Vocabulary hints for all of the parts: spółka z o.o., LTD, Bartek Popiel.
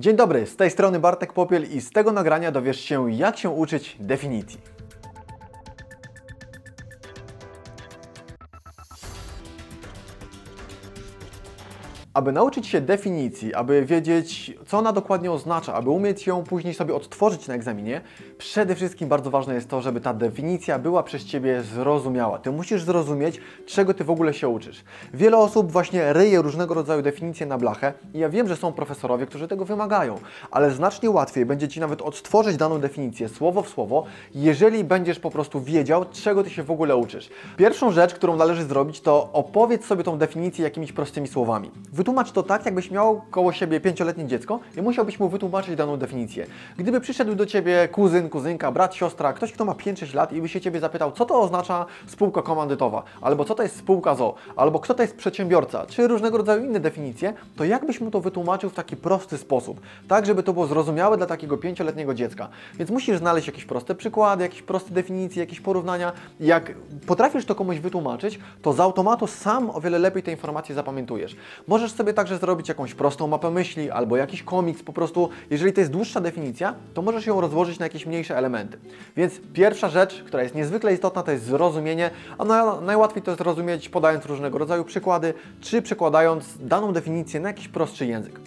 Dzień dobry, z tej strony Bartek Popiel i z tego nagrania dowiesz się, jak się uczyć definicji. Aby nauczyć się definicji, aby wiedzieć, co ona dokładnie oznacza, aby umieć ją później sobie odtworzyć na egzaminie, przede wszystkim bardzo ważne jest to, żeby ta definicja była przez Ciebie zrozumiała. Ty musisz zrozumieć, czego Ty w ogóle się uczysz. Wiele osób właśnie ryje różnego rodzaju definicje na blachę i ja wiem, że są profesorowie, którzy tego wymagają, ale znacznie łatwiej będzie Ci nawet odtworzyć daną definicję słowo w słowo, jeżeli będziesz po prostu wiedział, czego Ty się w ogóle uczysz. Pierwszą rzecz, którą należy zrobić, to opowiedz sobie tą definicję jakimiś prostymi słowami. Wytłumacz to tak, jakbyś miał koło siebie 5-letnie dziecko i musiałbyś mu wytłumaczyć daną definicję. Gdyby przyszedł do Ciebie kuzyn, kuzynka, brat, siostra, ktoś, kto ma 5-6 lat i by się Ciebie zapytał, co to oznacza spółka komandytowa, albo co to jest spółka z o.o., albo kto to jest przedsiębiorca, czy różnego rodzaju inne definicje, to jakbyś mu to wytłumaczył w taki prosty sposób, tak żeby to było zrozumiałe dla takiego 5-letniego dziecka. Więc musisz znaleźć jakieś proste przykłady, jakieś proste definicje, jakieś porównania. Jak potrafisz to komuś wytłumaczyć, to z automatu sam o wiele lepiej te informacje zapamiętujesz. Możesz sobie także zrobić jakąś prostą mapę myśli albo jakiś komiks, po prostu jeżeli to jest dłuższa definicja, to możesz ją rozłożyć na jakieś mniejsze elementy. Więc pierwsza rzecz, która jest niezwykle istotna, to jest zrozumienie, a najłatwiej to jest zrozumieć podając różnego rodzaju przykłady, czy przekładając daną definicję na jakiś prostszy język.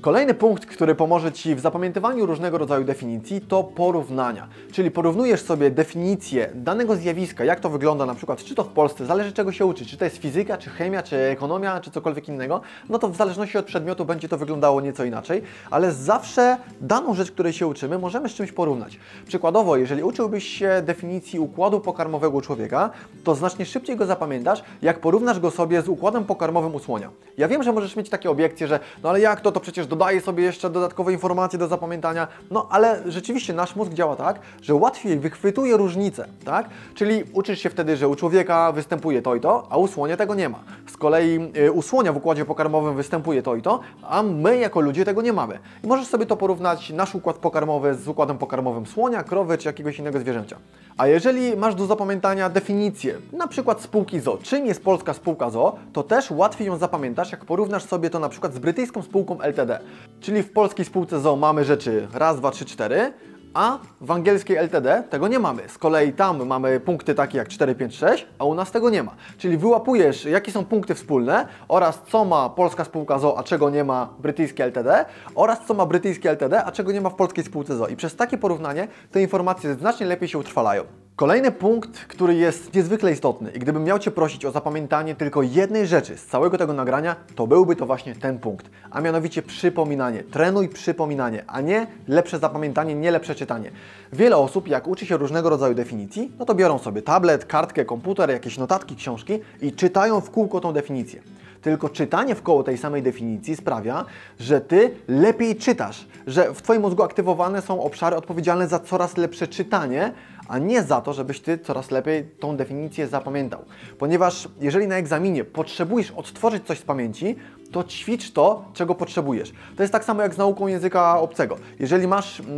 Kolejny punkt, który pomoże Ci w zapamiętywaniu różnego rodzaju definicji, to porównania. Czyli porównujesz sobie definicję danego zjawiska, jak to wygląda na przykład, czy to w Polsce, zależy czego się uczy, czy to jest fizyka, czy chemia, czy ekonomia, czy cokolwiek innego, no to w zależności od przedmiotu będzie to wyglądało nieco inaczej, ale zawsze daną rzecz, której się uczymy, możemy z czymś porównać. Przykładowo, jeżeli uczyłbyś się definicji układu pokarmowego człowieka, to znacznie szybciej go zapamiętasz, jak porównasz go sobie z układem pokarmowym u słonia. Ja wiem, że możesz mieć takie obiekcje, że no ale jak to przecież dodaję sobie jeszcze dodatkowe informacje do zapamiętania, no ale rzeczywiście nasz mózg działa tak, że łatwiej wychwytuje różnice, tak? Czyli uczysz się wtedy, że u człowieka występuje to i to, a u słonia tego nie ma. Z kolei u słonia w układzie pokarmowym występuje to i to, a my jako ludzie tego nie mamy. I możesz sobie to porównać, nasz układ pokarmowy z układem pokarmowym słonia, krowy czy jakiegoś innego zwierzęcia. A jeżeli masz do zapamiętania definicję, na przykład spółki z o.o., czym jest polska spółka z o.o., to też łatwiej ją zapamiętasz, jak porównasz sobie to na przykład z brytyjską spółką LTD. Czyli w polskiej spółce z o.o. mamy rzeczy 1, 2, 3, 4, a w angielskiej LTD tego nie mamy. Z kolei tam mamy punkty takie jak 4, 5, 6, a u nas tego nie ma. Czyli wyłapujesz, jakie są punkty wspólne oraz co ma polska spółka z o.o., a czego nie ma brytyjskie LTD oraz co ma brytyjskie LTD, a czego nie ma w polskiej spółce z o.o. I przez takie porównanie te informacje znacznie lepiej się utrwalają. Kolejny punkt, który jest niezwykle istotny i gdybym miał Cię prosić o zapamiętanie tylko jednej rzeczy z całego tego nagrania, to byłby to właśnie ten punkt, a mianowicie przypominanie. Trenuj przypominanie, a nie lepsze zapamiętanie, nie lepsze czytanie. Wiele osób, jak uczy się różnego rodzaju definicji, no to biorą sobie tablet, kartkę, komputer, jakieś notatki, książki i czytają w kółko tą definicję. Tylko czytanie w koło tej samej definicji sprawia, że Ty lepiej czytasz, że w Twoim mózgu aktywowane są obszary odpowiedzialne za coraz lepsze czytanie, a nie za to, żebyś Ty coraz lepiej tą definicję zapamiętał. Ponieważ jeżeli na egzaminie potrzebujesz odtworzyć coś z pamięci, to ćwicz to, czego potrzebujesz. To jest tak samo jak z nauką języka obcego. Jeżeli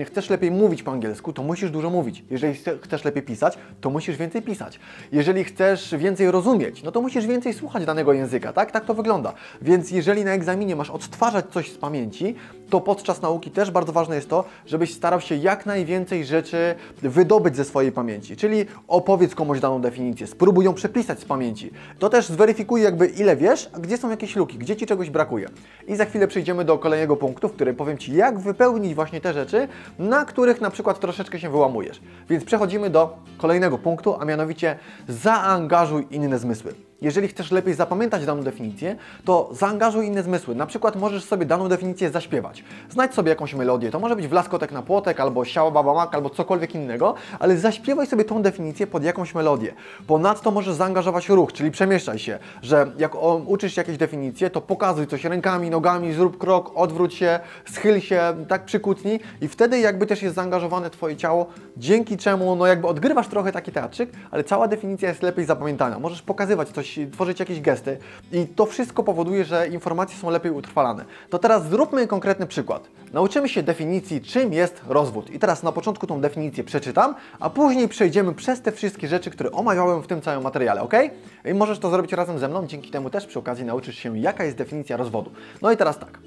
chcesz lepiej mówić po angielsku, to musisz dużo mówić. Jeżeli chcesz lepiej pisać, to musisz więcej pisać. Jeżeli chcesz więcej rozumieć, no to musisz więcej słuchać danego języka, tak? Tak to wygląda. Więc jeżeli na egzaminie masz odtwarzać coś z pamięci, to podczas nauki też bardzo ważne jest to, żebyś starał się jak najwięcej rzeczy wydobyć ze swojej pamięci. Czyli opowiedz komuś daną definicję, spróbuj ją przepisać z pamięci. To też zweryfikuj jakby ile wiesz, a gdzie są jakieś luki, gdzie Ci czegoś brakuje. I za chwilę przejdziemy do kolejnego punktu, w którym powiem Ci, jak wypełnić właśnie te rzeczy, na których na przykład troszeczkę się wyłamujesz. Więc przechodzimy do kolejnego punktu, a mianowicie zaangażuj inne zmysły. Jeżeli chcesz lepiej zapamiętać daną definicję, to zaangażuj inne zmysły. Na przykład możesz sobie daną definicję zaśpiewać. Znajdź sobie jakąś melodię. To może być Wlaskotek na płotek, albo Siała baba mak, albo cokolwiek innego, ale zaśpiewaj sobie tą definicję pod jakąś melodię. Ponadto możesz zaangażować ruch, czyli przemieszczaj się, że jak uczysz jakieś definicje, to pokazuj coś rękami, nogami, zrób krok, odwróć się, schyl się, tak przykutnij i wtedy jakby też jest zaangażowane Twoje ciało, dzięki czemu no jakby odgrywasz trochę taki teatrzyk, ale cała definicja jest lepiej zapamiętana. Możesz pokazywać coś, tworzyć jakieś gesty i to wszystko powoduje, że informacje są lepiej utrwalane. To teraz zróbmy konkretny przykład. Nauczymy się definicji, czym jest rozwód. I teraz na początku tą definicję przeczytam, a później przejdziemy przez te wszystkie rzeczy, które omawiałem w tym całym materiale, ok? I możesz to zrobić razem ze mną, dzięki temu też przy okazji nauczysz się, jaka jest definicja rozwodu. No i teraz tak.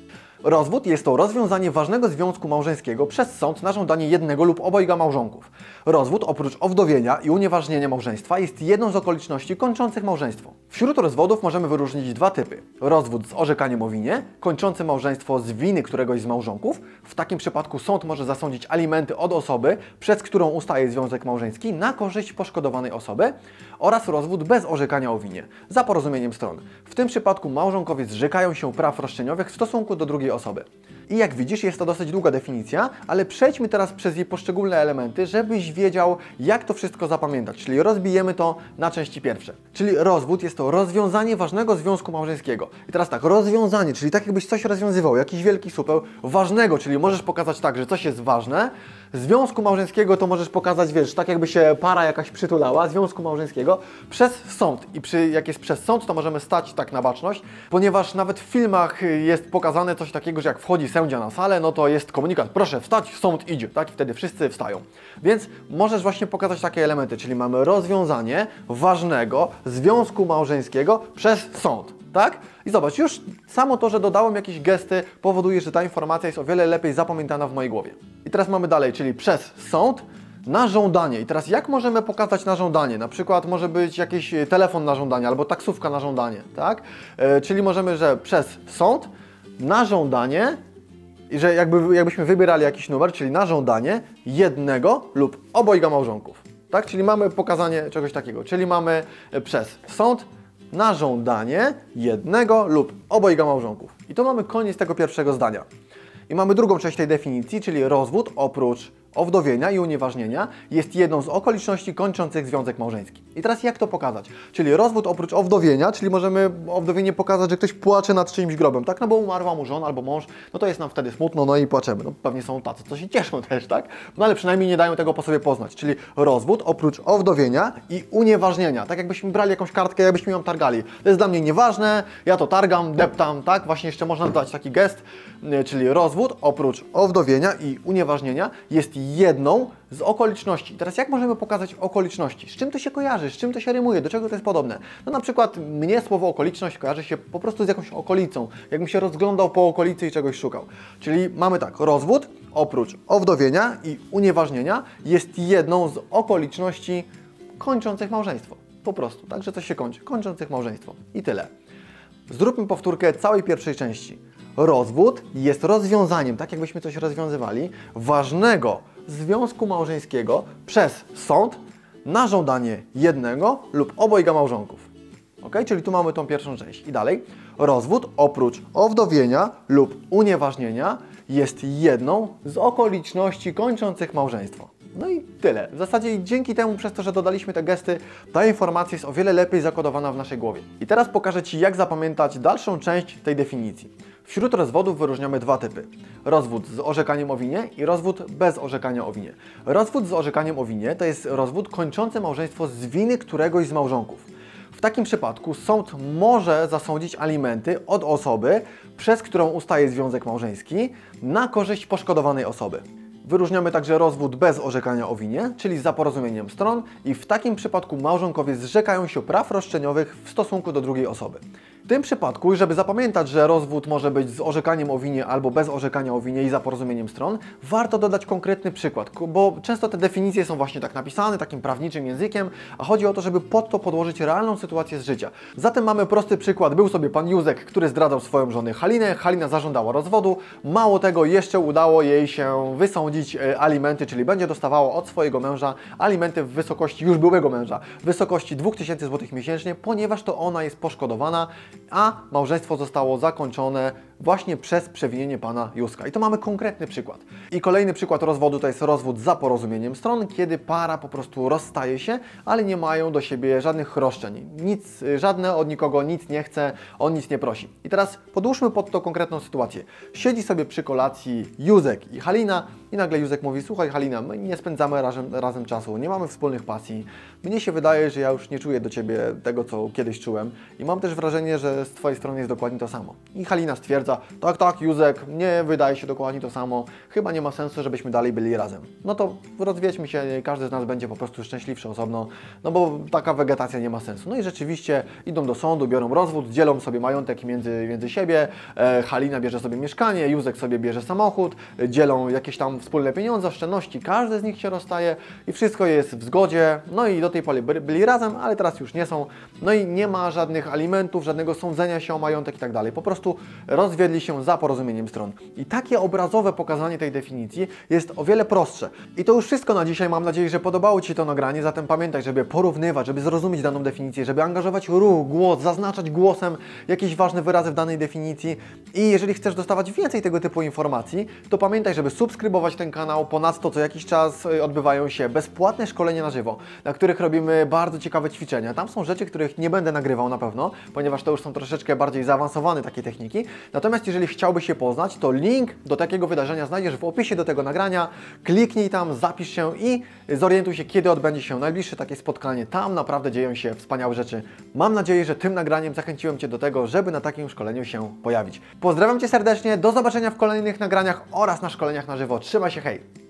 Rozwód jest to rozwiązanie ważnego związku małżeńskiego przez sąd na żądanie jednego lub obojga małżonków. Rozwód, oprócz owdowienia i unieważnienia małżeństwa, jest jedną z okoliczności kończących małżeństwo. Wśród rozwodów możemy wyróżnić dwa typy. Rozwód z orzekaniem o winie, kończący małżeństwo z winy któregoś z małżonków. W takim przypadku sąd może zasądzić alimenty od osoby, przez którą ustaje związek małżeński, na korzyść poszkodowanej osoby. Oraz rozwód bez orzekania o winie, za porozumieniem stron. W tym przypadku małżonkowie zrzekają się praw roszczeniowych w stosunku do drugiej osoby. I jak widzisz, jest to dosyć długa definicja, ale przejdźmy teraz przez jej poszczególne elementy, żebyś wiedział, jak to wszystko zapamiętać, czyli rozbijemy to na części pierwsze. Czyli rozwód jest to rozwiązanie ważnego związku małżeńskiego. I teraz tak, rozwiązanie, czyli tak jakbyś coś rozwiązywał, jakiś wielki supeł ważnego, czyli możesz pokazać tak, że coś jest ważne. Związku małżeńskiego to możesz pokazać, wiesz, tak jakby się para jakaś przytulała, związku małżeńskiego przez sąd. I jak jest przez sąd, to możemy stać tak na baczność, ponieważ nawet w filmach jest pokazane coś takiego, że jak wchodzi sędzia na salę, no to jest komunikat, proszę wstać, sąd idzie, tak? I wtedy wszyscy wstają. Więc możesz właśnie pokazać takie elementy, czyli mamy rozwiązanie ważnego związku małżeńskiego przez sąd, tak? I zobacz, już samo to, że dodałem jakieś gesty, powoduje, że ta informacja jest o wiele lepiej zapamiętana w mojej głowie. I teraz mamy dalej, czyli przez sąd, na żądanie. I teraz jak możemy pokazać na żądanie? Na przykład może być jakiś telefon na żądanie albo taksówka na żądanie, tak? Czyli możemy, że przez sąd, na żądanie, i że jakbyśmy wybierali jakiś numer, czyli na żądanie jednego lub obojga małżonków, tak? Czyli mamy pokazanie czegoś takiego, czyli mamy przez sąd, na żądanie jednego lub obojga małżonków. I to mamy koniec tego pierwszego zdania. I mamy drugą część tej definicji, czyli rozwód, oprócz owdowienia i unieważnienia, jest jedną z okoliczności kończących związek małżeński. I teraz jak to pokazać? Czyli rozwód oprócz owdowienia, czyli możemy owdowienie pokazać, że ktoś płacze nad czyimś grobem, tak? No bo umarła mu żona albo mąż, no to jest nam wtedy smutno, no i płaczemy. No pewnie są tacy, co się cieszą też, tak? No ale przynajmniej nie dają tego po sobie poznać. Czyli rozwód oprócz owdowienia i unieważnienia. Tak jakbyśmy brali jakąś kartkę, jakbyśmy ją targali. To jest dla mnie nieważne, ja to targam, deptam, tak? Właśnie jeszcze można dodać taki gest, czyli rozwód oprócz owdowienia i unieważnienia jest jedną z okoliczności. Teraz jak możemy pokazać okoliczności? Z czym to się kojarzy? Z czym to się rymuje? Do czego to jest podobne? No na przykład mnie słowo okoliczność kojarzy się po prostu z jakąś okolicą. Jakbym się rozglądał po okolicy i czegoś szukał. Czyli mamy tak, rozwód oprócz owdowienia i unieważnienia jest jedną z okoliczności kończących małżeństwo. Po prostu, tak, że coś się kończy. Kończących małżeństwo. I tyle. Zróbmy powtórkę całej pierwszej części. Rozwód jest rozwiązaniem, tak jakbyśmy coś rozwiązywali, ważnego związku małżeńskiego przez sąd na żądanie jednego lub obojga małżonków. Ok? Czyli tu mamy tą pierwszą część. I dalej. Rozwód oprócz owdowienia lub unieważnienia jest jedną z okoliczności kończących małżeństwo. No i tyle. W zasadzie dzięki temu, przez to, że dodaliśmy te gesty, ta informacja jest o wiele lepiej zakodowana w naszej głowie. I teraz pokażę Ci, jak zapamiętać dalszą część tej definicji. Wśród rozwodów wyróżniamy dwa typy. Rozwód z orzekaniem o winie i rozwód bez orzekania o winie. Rozwód z orzekaniem o winie to jest rozwód kończący małżeństwo z winy któregoś z małżonków. W takim przypadku sąd może zasądzić alimenty od osoby, przez którą ustaje związek małżeński, na korzyść poszkodowanej osoby. Wyróżniamy także rozwód bez orzekania o winie, czyli za porozumieniem stron, i w takim przypadku małżonkowie zrzekają się praw roszczeniowych w stosunku do drugiej osoby. W tym przypadku, żeby zapamiętać, że rozwód może być z orzekaniem o winie albo bez orzekania o winie i za porozumieniem stron, warto dodać konkretny przykład, bo często te definicje są właśnie tak napisane, takim prawniczym językiem, a chodzi o to, żeby pod to podłożyć realną sytuację z życia. Zatem mamy prosty przykład. Był sobie pan Józek, który zdradzał swoją żonę Halinę. Halina zażądała rozwodu. Mało tego, jeszcze udało jej się wysądzić alimenty, czyli będzie dostawała od swojego męża alimenty w wysokości, już byłego męża, w wysokości 2000 zł miesięcznie, ponieważ to ona jest poszkodowana, a małżeństwo zostało zakończone właśnie przez przewinienie pana Józka. I to mamy konkretny przykład. I kolejny przykład rozwodu to jest rozwód za porozumieniem stron, kiedy para po prostu rozstaje się, ale nie mają do siebie żadnych roszczeń. Nic, żadne od nikogo nic nie chce, on nic nie prosi. I teraz podłóżmy pod to konkretną sytuację. Siedzi sobie przy kolacji Józek i Halina i nagle Józek mówi: słuchaj Halina, my nie spędzamy razem czasu, nie mamy wspólnych pasji. Mnie się wydaje, że ja już nie czuję do Ciebie tego, co kiedyś czułem i mam też wrażenie, że z Twojej strony jest dokładnie to samo. I Halina stwierdza, stwierdza: tak, Józek, nie wydaje się dokładnie to samo, chyba nie ma sensu, żebyśmy dalej byli razem. No to rozwiedźmy się, każdy z nas będzie po prostu szczęśliwszy osobno, no bo taka wegetacja nie ma sensu. No i rzeczywiście idą do sądu, biorą rozwód, dzielą sobie majątek między siebie, Halina bierze sobie mieszkanie, Józek sobie bierze samochód, dzielą jakieś tam wspólne pieniądze, oszczędności, każdy z nich się rozstaje i wszystko jest w zgodzie. No i do tej pory byli razem, ale teraz już nie są. No i nie ma żadnych alimentów, żadnego sądzenia się o majątek i tak dalej. Po prostu rozwiedli się za porozumieniem stron. I takie obrazowe pokazanie tej definicji jest o wiele prostsze. I to już wszystko na dzisiaj. Mam nadzieję, że podobało Ci się to nagranie. Zatem pamiętaj, żeby porównywać, żeby zrozumieć daną definicję, żeby angażować ruch, głos, zaznaczać głosem jakieś ważne wyrazy w danej definicji. I jeżeli chcesz dostawać więcej tego typu informacji, to pamiętaj, żeby subskrybować ten kanał. Ponadto co jakiś czas odbywają się bezpłatne szkolenia na żywo, na których robimy bardzo ciekawe ćwiczenia. Tam są rzeczy, których nie będę nagrywał na pewno, ponieważ to już są troszeczkę bardziej zaawansowane takie techniki. Natomiast jeżeli chciałbyś się poznać, to link do takiego wydarzenia znajdziesz w opisie do tego nagrania. Kliknij tam, zapisz się i zorientuj się, kiedy odbędzie się najbliższe takie spotkanie. Tam naprawdę dzieją się wspaniałe rzeczy. Mam nadzieję, że tym nagraniem zachęciłem Cię do tego, żeby na takim szkoleniu się pojawić. Pozdrawiam Cię serdecznie, do zobaczenia w kolejnych nagraniach oraz na szkoleniach na żywo. Trzymaj się, hej!